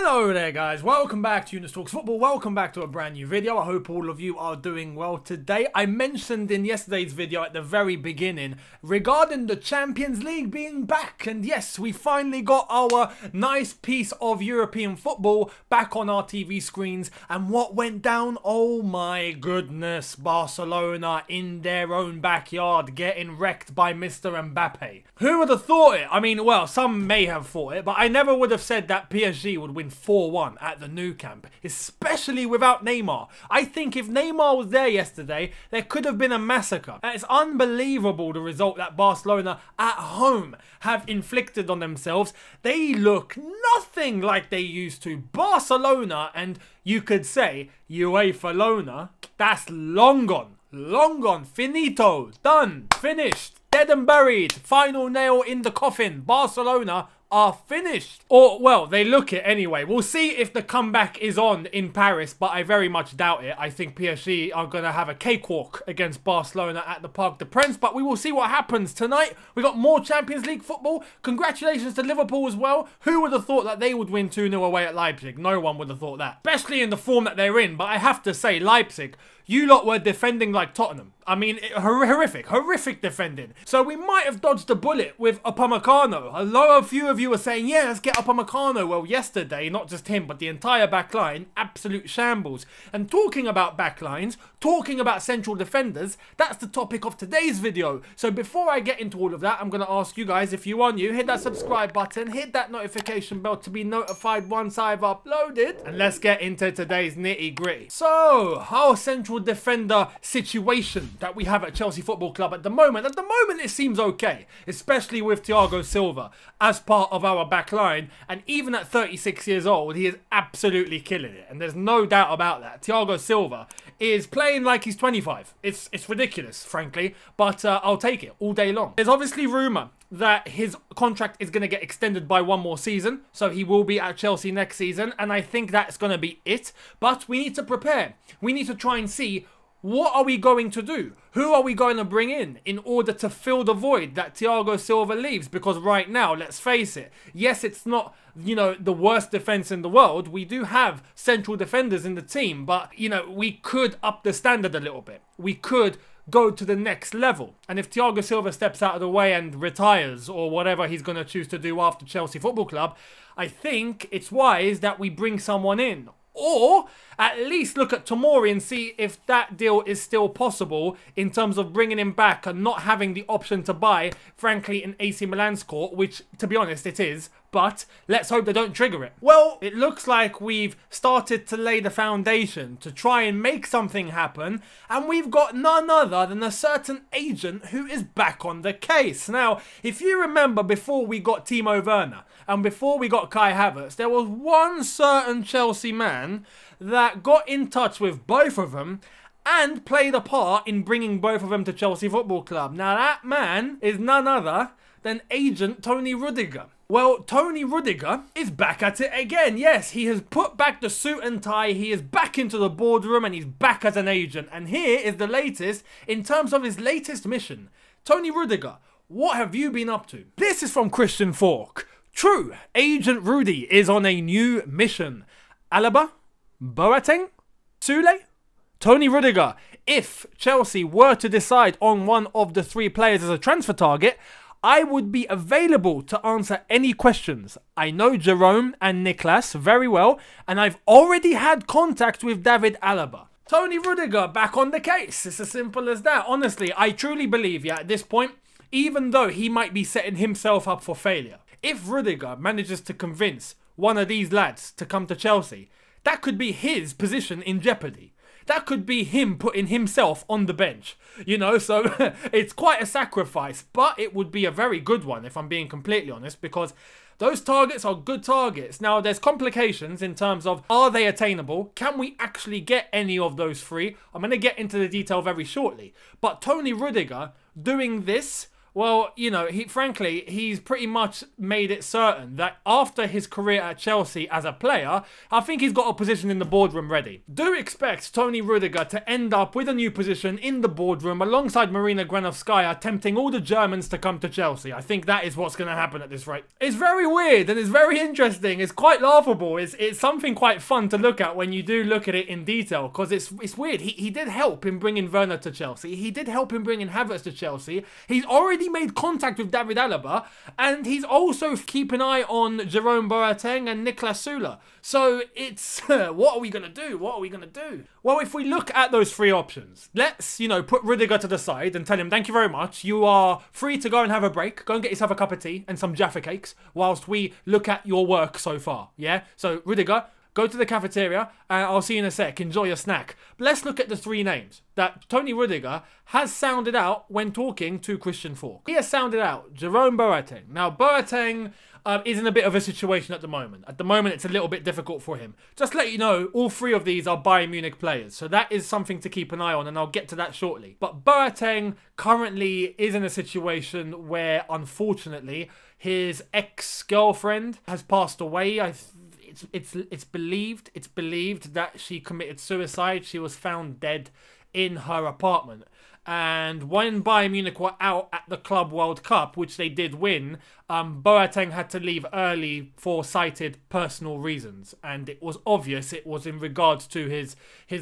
Hello there guys, welcome back to Younes Talks Football, welcome back to a brand new video. I hope all of you are doing well today. I mentioned in yesterday's video at the very beginning regarding the Champions League being back, and yes, we finally got our nice piece of European football back on our TV screens. And what went down? Oh my goodness, Barcelona in their own backyard getting wrecked by Mr. Mbappe. Who would have thought it? I mean, well, some may have thought it, but I never would have said that PSG would win 4-1 at the Nou Camp, especially without Neymar. I think if Neymar was there yesterday, there could have been a massacre. And it's unbelievable the result that Barcelona at home have inflicted on themselves. They look nothing like they used to. Barcelona, and you could say UEFA-lona, that's long gone. Long gone. Finito. Done. Finished. Dead and buried. Final nail in the coffin. Barcelona are finished. Or, well, they look it anyway. We'll see if the comeback is on in Paris, but I very much doubt it. I think PSG are going to have a cakewalk against Barcelona at the Parc des Princes, but we will see what happens tonight. We got more Champions League football. Congratulations to Liverpool as well. Who would have thought that they would win 2-0 away at Leipzig? No one would have thought that. Especially in the form that they're in, but I have to say, Leipzig, you lot were defending like Tottenham. I mean, horrific defending. So we might have dodged a bullet with Upamecano. Although a few of you were saying, yeah, let's get Upamecano. Well, yesterday, not just him, but the entire back line, absolute shambles. And talking about back lines, talking about central defenders, that's the topic of today's video. So before I get into all of that, I'm going to ask you guys, if you are new, hit that subscribe button, hit that notification bell to be notified once I've uploaded. And let's get into today's nitty gritty. So, our central defender situation that we have at Chelsea Football Club at the moment. At the moment, it seems okay, especially with Thiago Silva as part of our back line. And even at 36 years old, he is absolutely killing it. And there's no doubt about that. Thiago Silva is playing like he's 25. It's ridiculous, frankly, but I'll take it all day long. There's obviously rumour that his contract is going to get extended by one more season, so he will be at Chelsea next season, and I think that's going to be it. But we need to prepare. We need to try and see, what are we going to do? Who are we going to bring in order to fill the void that Thiago Silva leaves? Because right now, let's face it, yes, it's not, you know, the worst defense in the world. We do have central defenders in the team, but, you know, we could up the standard a little bit. We could go to the next level. And if Thiago Silva steps out of the way and retires or whatever he's going to choose to do after Chelsea Football Club, I think it's wise that we bring someone in. Or at least look at Tomori and see if that deal is still possible in terms of bringing him back and not having the option to buy, frankly, in AC Milan's court, which, to be honest, it is. But let's hope they don't trigger it. Well, it looks like we've started to lay the foundation to try and make something happen. And we've got none other than a certain agent who is back on the case. Now, if you remember before we got Timo Werner and before we got Kai Havertz, there was one certain Chelsea man that got in touch with both of them and played a part in bringing both of them to Chelsea Football Club. Now, that man is none other than agent Toni Rüdiger. Well, Toni Rüdiger is back at it again. Yes, he has put back the suit and tie, he is back into the boardroom, and he's back as an agent. And here is the latest in terms of his latest mission. Toni Rüdiger, what have you been up to? This is from Christian Falk. True, Agent Rudy is on a new mission. Alaba? Boateng? Sule? Toni Rüdiger, if Chelsea were to decide on one of the three players as a transfer target, I would be available to answer any questions. I know Jerome and Niklas very well, and I've already had contact with David Alaba. Toni Rüdiger back on the case. It's as simple as that. Honestly, I truly believe, yeah, at this point, even though he might be setting himself up for failure, if Rüdiger manages to convince one of these lads to come to Chelsea, that could be his position in jeopardy. That could be him putting himself on the bench, you know, so it's quite a sacrifice, but it would be a very good one, if I'm being completely honest, because those targets are good targets. Now, there's complications in terms of, are they attainable? Can we actually get any of those three? I'm going to get into the detail very shortly, but Toni Rüdiger doing this Well, you know, frankly, he's pretty much made it certain that after his career at Chelsea as a player, I think he's got a position in the boardroom ready. Do expect Toni Rüdiger to end up with a new position in the boardroom alongside Marina Granovskaya, tempting all the Germans to come to Chelsea. I think that is what's going to happen at this rate. It's very weird and it's very interesting. It's quite laughable. It's something quite fun to look at when you do look at it in detail, because it's weird. He did help in bringing Werner to Chelsea. He did help in bringing Havertz to Chelsea. He's already made contact with David Alaba, and he's also keep an eye on Jerome Boateng and Niklas Sule. So it's what are we gonna do? What are we gonna do? Well, if we look at those three options, let's, you know, put Rüdiger to the side and tell him thank you very much. You are free to go and have a break. Go and get yourself a cup of tea and some Jaffa cakes whilst we look at your work so far. Yeah. So Rüdiger, go to the cafeteria, and I'll see you in a sec. Enjoy your snack. But let's look at the three names that Toni Rüdiger has sounded out when talking to Christian Falk. He has sounded out Jerome Boateng. Now, Boateng is in a bit of a situation at the moment. At the moment, it's a little bit difficult for him. Just to let you know, all three of these are Bayern Munich players, so that is something to keep an eye on, and I'll get to that shortly. But Boateng currently is in a situation where, unfortunately, his ex-girlfriend has passed away. It's believed that she committed suicide. She was found dead in her apartment. And when Bayern Munich were out at the Club World Cup, which they did win, Boateng had to leave early for cited personal reasons. And it was obvious it was in regards to his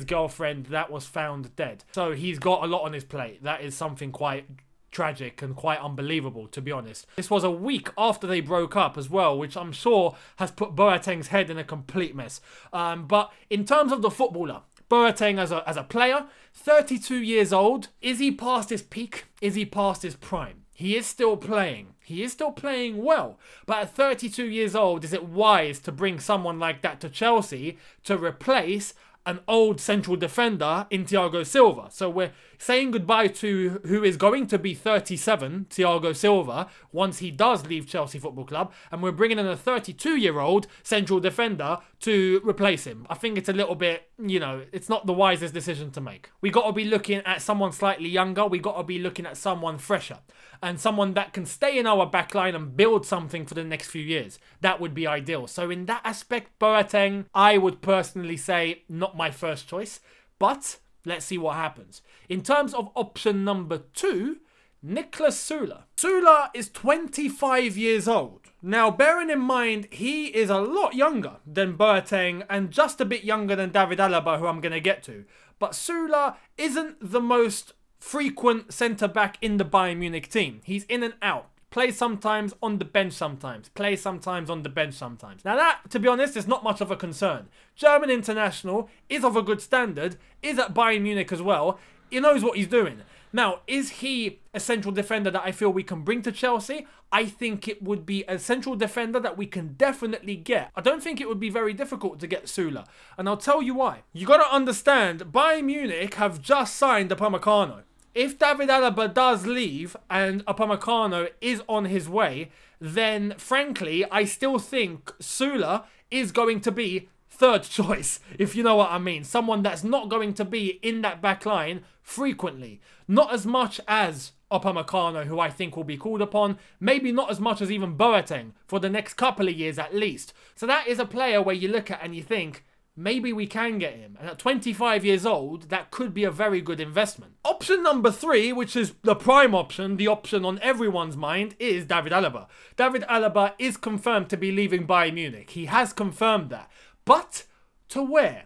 girlfriend that was found dead. So he's got a lot on his plate. That is something quite tragic and quite unbelievable, to be honest. This was a week after they broke up as well, which I'm sure has put Boateng's head in a complete mess. But in terms of the footballer, Boateng as a player, 32 years old, is he past his peak? Is he past his prime? He is still playing. He is still playing well. But at 32 years old, is it wise to bring someone like that to Chelsea to replace an old central defender in Thiago Silva? So we're saying goodbye to who is going to be 37, Thiago Silva, once he does leave Chelsea Football Club, and we're bringing in a 32-year-old central defender to replace him. I think it's a little bit, you know, it's not the wisest decision to make. We got to be looking at someone slightly younger. We got to be looking at someone fresher and someone that can stay in our backline and build something for the next few years. That would be ideal. So in that aspect, Boateng, I would personally say not my first choice, but let's see what happens. In terms of option number two, Niklas Sule. Sule is 25 years old. Now, bearing in mind, he is a lot younger than Boateng and just a bit younger than David Alaba, who I'm going to get to. But Sule isn't the most frequent centre-back in the Bayern Munich team. He's in and out. Plays sometimes on the bench sometimes. Plays sometimes on the bench sometimes. Now that, to be honest, is not much of a concern. German international, is of a good standard, is at Bayern Munich as well. He knows what he's doing. Now, is he a central defender that I feel we can bring to Chelsea? I think it would be a central defender that we can definitely get. I don't think it would be very difficult to get Sule. And I'll tell you why. You got to understand, Bayern Munich have just signed Upamecano. If David Alaba does leave and Upamecano is on his way, then frankly, I still think Sule is going to be third choice, if you know what I mean. Someone that's not going to be in that back line frequently. Not as much as Upamecano, who I think will be called upon. Maybe not as much as even Boateng for the next couple of years at least. So that is a player where you look at and you think, maybe we can get him. And at 25 years old, that could be a very good investment. Option number three, which is the prime option, the option on everyone's mind, is David Alaba. David Alaba is confirmed to be leaving Bayern Munich. He has confirmed that. But to where?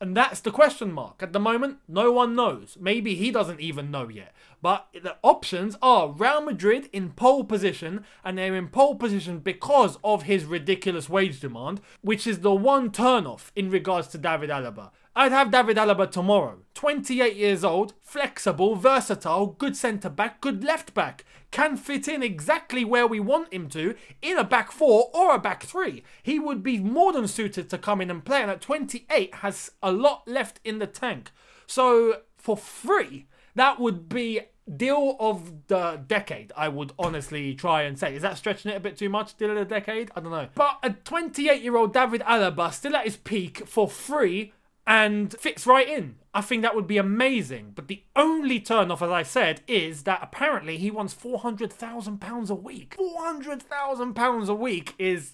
And that's the question mark. At the moment, no one knows. Maybe he doesn't even know yet. But the options are Real Madrid in pole position, and they're in pole position because of his ridiculous wage demand, which is the one turn-off in regards to David Alaba. I'd have David Alaba tomorrow. 28 years old, flexible, versatile, good centre-back, good left-back. Can fit in exactly where we want him to, in a back four or a back three. He would be more than suited to come in and play, and at 28 has a lot left in the tank. So for free, that would be deal of the decade, I would honestly try and say. Is that stretching it a bit too much, deal of the decade? I don't know. But a 28-year-old David Alaba, still at his peak, for free, and fits right in. I think that would be amazing. But the only turn-off, as I said, is that apparently he wants £400,000 a week. £400,000 a week is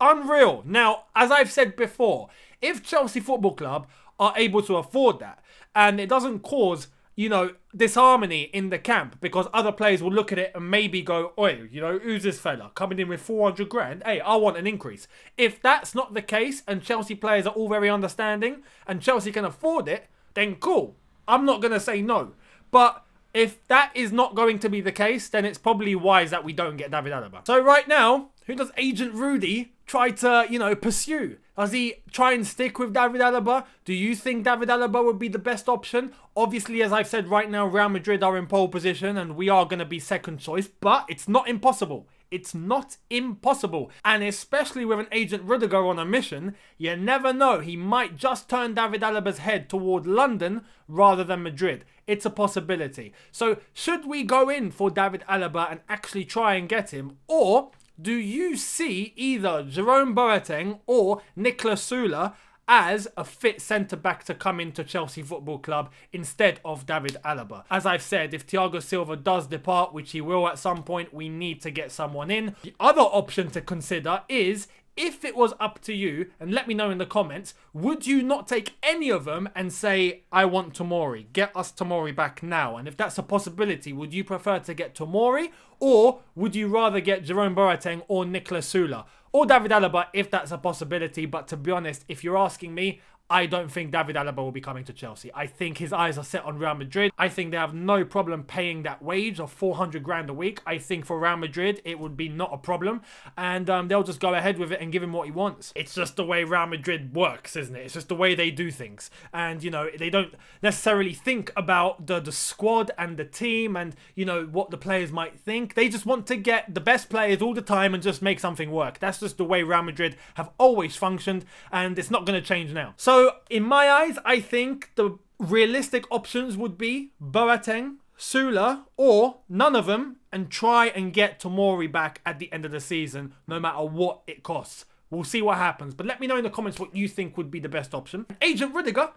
unreal. Now, as I've said before, if Chelsea Football Club are able to afford that and it doesn't cause, you know, disharmony in the camp because other players will look at it and maybe go, oi, you know, who's this fella coming in with 400 grand? Hey, I want an increase. If that's not the case and Chelsea players are all very understanding and Chelsea can afford it, then cool. I'm not going to say no. But if that is not going to be the case, then it's probably wise that we don't get David Alaba. So right now, who does Agent Rudy try to, you know, pursue? Does he try and stick with David Alaba? Do you think David Alaba would be the best option? Obviously, as I've said right now, Real Madrid are in pole position and we are going to be second choice, but it's not impossible. It's not impossible. And especially with an Agent Rudiger on a mission, you never know. He might just turn David Alaba's head toward London rather than Madrid. It's a possibility. So should we go in for David Alaba and actually try and get him? Or do you see either Jerome Boateng or Niklas Sule as a fit centre-back to come into Chelsea Football Club instead of David Alaba? As I've said, if Thiago Silva does depart, which he will at some point, we need to get someone in. The other option to consider is, if it was up to you, and let me know in the comments, would you not take any of them and say, I want Tomori, get us Tomori back now? And if that's a possibility, would you prefer to get Tomori, or would you rather get Jerome Boateng or Niklas Sule? Or David Alaba, if that's a possibility. But to be honest, if you're asking me, I don't think David Alaba will be coming to Chelsea. I think his eyes are set on Real Madrid. I think they have no problem paying that wage of 400 grand a week. I think for Real Madrid, it would be not a problem. And they'll just go ahead with it and give him what he wants. It's just the way Real Madrid works, isn't it? It's just the way they do things. And, you know, they don't necessarily think about the squad and the team and, you know, what the players might think. They just want to get the best players all the time and just make something work. That's just the way Real Madrid have always functioned, and it's not going to change now. So in my eyes, I think the realistic options would be Boateng, Sule, or none of them, and try and get Tomori back at the end of the season, no matter what it costs. We'll see what happens, but let me know in the comments what you think would be the best option. Agent Rüdiger,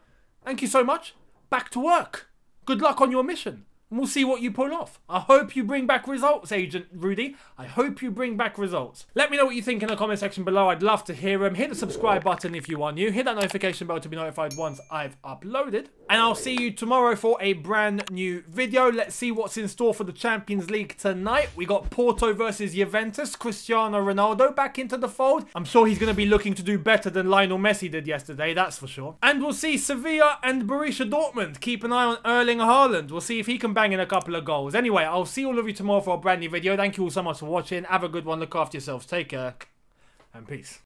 thank you so much. Back to work. Good luck on your mission. We'll see what you pull off. I hope you bring back results, Agent Rudy. I hope you bring back results. Let me know what you think in the comment section below. I'd love to hear them. Hit the subscribe button if you are new. Hit that notification bell to be notified once I've uploaded. And I'll see you tomorrow for a brand new video. Let's see what's in store for the Champions League tonight. We got Porto versus Juventus. Cristiano Ronaldo back into the fold. I'm sure he's going to be looking to do better than Lionel Messi did yesterday, that's for sure. And we'll see Sevilla and Borussia Dortmund. Keep an eye on Erling Haaland. We'll see if he can banging a couple of goals. Anyway, I'll see all of you tomorrow for a brand new video. Thank you all so much for watching. Have a good one. Look after yourselves. Take care and peace.